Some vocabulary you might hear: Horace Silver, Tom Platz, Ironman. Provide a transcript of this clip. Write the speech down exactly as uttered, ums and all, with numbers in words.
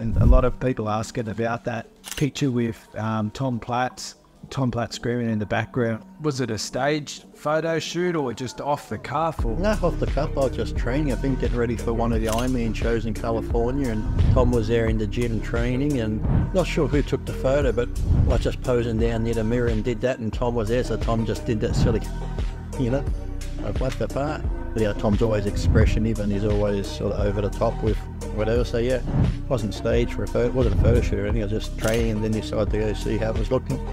And a lot of people asking about that picture with um, Tom Platz, Tom Platz screaming in the background. Was it a staged photo shoot or just off the cuff? Or? No, off the cuff. I was just training. I've been getting ready for one of the Ironman shows in California, and Tom was there in the gym training, and not sure who took the photo, but I was just posing down near the mirror and did that, and Tom was there, so Tom just did that silly, you know, I left the part. But yeah, Tom's always expressive and he's always sort of over the top with whatever, so yeah, wasn't staged for a photo, wasn't a photo shoot or anything, I was just training and then decided to go see how it was looking.